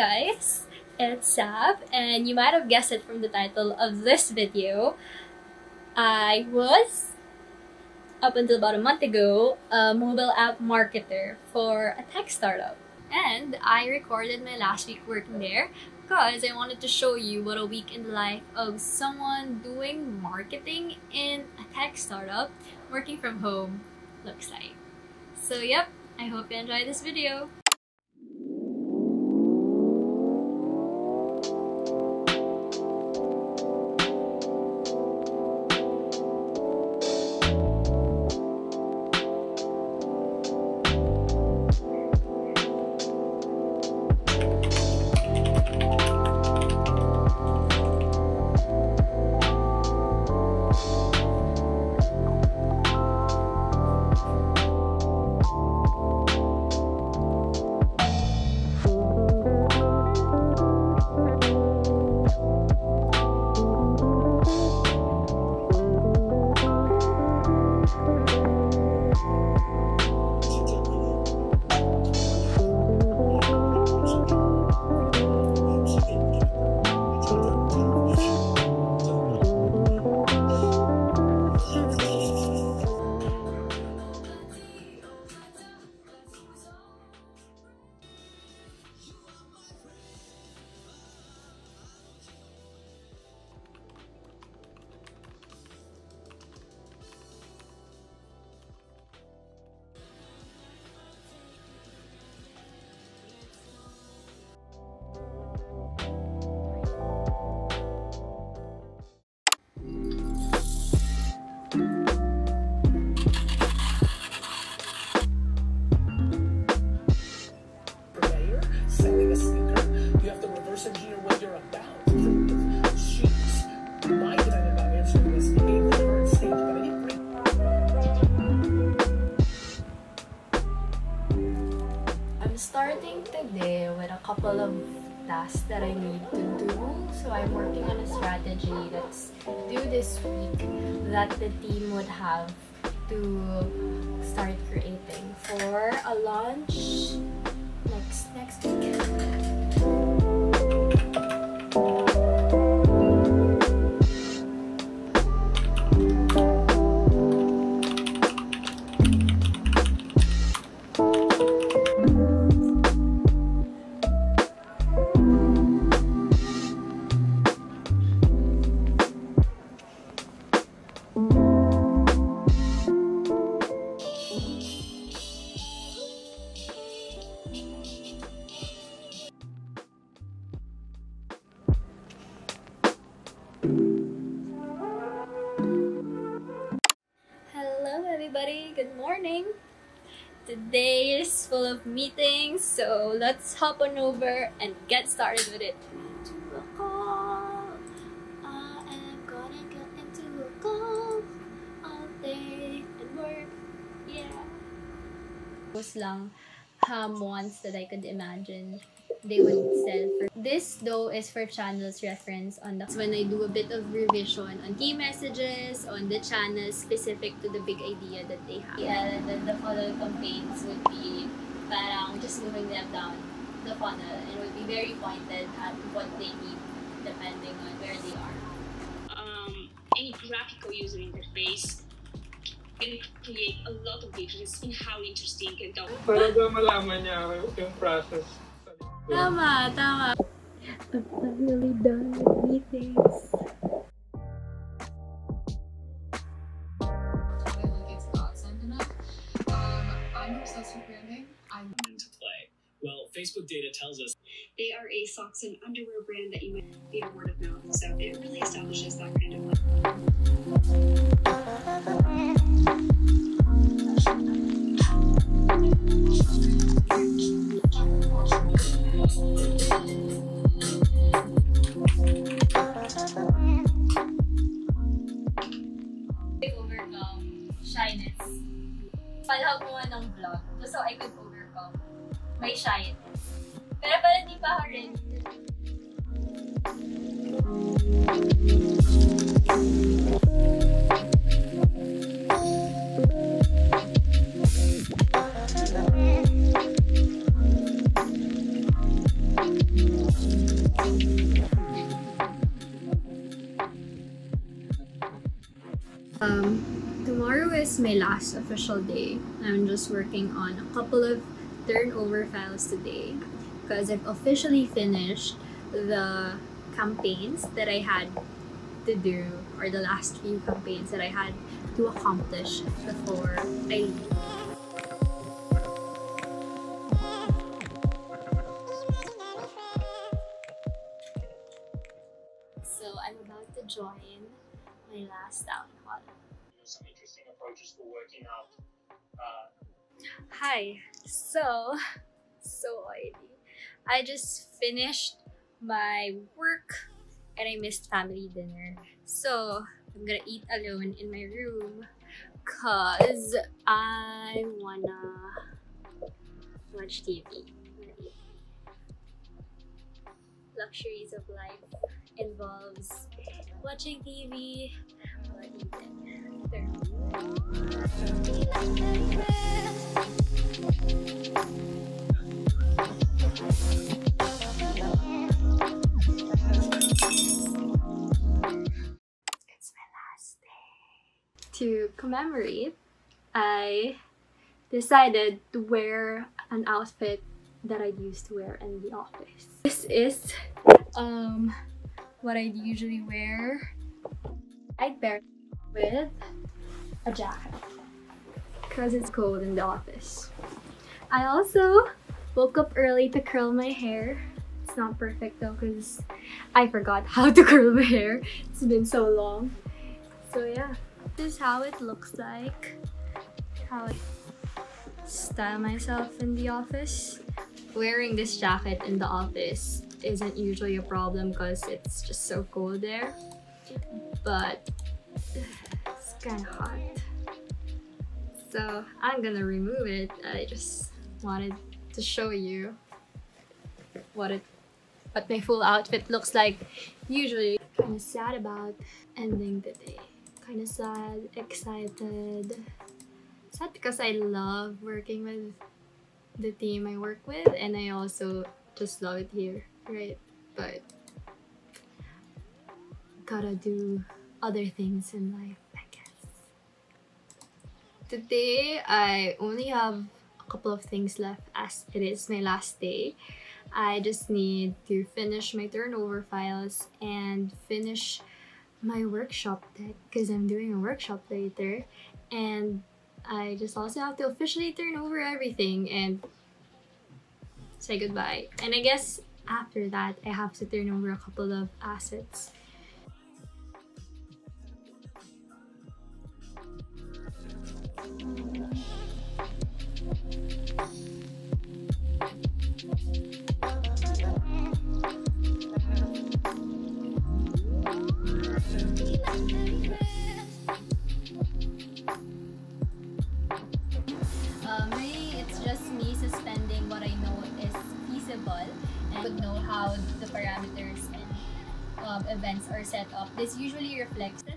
guys, it's Sab, and you might have guessed it from the title of this video. I was, up until about a month ago, a mobile app marketer for a tech startup. And I recorded my last week working there because I wanted to show you what a week in the life of someone doing marketing in a tech startup working from home looks like. So yep, I hope you enjoy this video. Starting today with a couple of tasks that I need to do. So I'm working on a strategy that's due this week that the team would have to start creating for a launch next week. Good morning. Today is full of meetings, so let's hop on over and get started with it. I'm gonna get into a call all day and work. Yeah. Those lang ham ones that I could imagine they would sell for. This though is for channels reference on that's when I do a bit of revision on key messages on the channels specific to the big idea that they have. Yeah, the follow campaigns would be parang just moving them down the funnel and would be very pointed at what they need depending on where they are. Any graphical user interface can create a lot of difference in how interesting and talk. Para daw malaman niya yung process. Tama. I'm finally done with meetings. I think it's not sent enough. I'm obsessed with branding. I'm into play. Well, Facebook data tells us they are a socks and underwear brand that you might be a word of mouth, so it really establishes that kind of shyness. Palhag mo ng vlog just so I could overcome my shyness. Pero parang di pa ako ready. last official day. I'm just working on a couple of turnover files today because I've officially finished the campaigns that I had to do, or the last few campaigns that I had to accomplish before I leave. So I'm about to join my last town hall. Some interesting approaches for working out. Hi. So oily. I just finished my work and I missed family dinner. So I'm gonna eat alone in my room because I wanna watch TV. Luxuries of life involves watching TV or eating . It's my last day. To commemorate, I decided to wear an outfit that I used to wear in the office. This is what I'd usually wear. I'd pair it with a jacket because it's cold in the office. I also woke up early to curl my hair. It's not perfect though because I forgot how to curl my hair. It's been so long. So yeah, this is how it looks like. How I style myself in the office. Wearing this jacket in the office isn't usually a problem because it's just so cold there, but it's kind of hot, so I'm gonna remove it. I just wanted to show you what my full outfit looks like usually. Kind of sad about ending the day. Kind of sad, excited. Sad because I love working with the team I work with, and I also just love it here, right? But gotta do other things in life, I guess. Today, I only have a couple of things left as it is my last day. I just need to finish my turnover files and finish my workshop deck because I'm doing a workshop later, and I just also have to officially turn over everything and say goodbye. And I guess after that, I have to turn over a couple of assets. Really, it's just me suspending what I know is feasible and would know how the parameters and events are set up. This usually reflects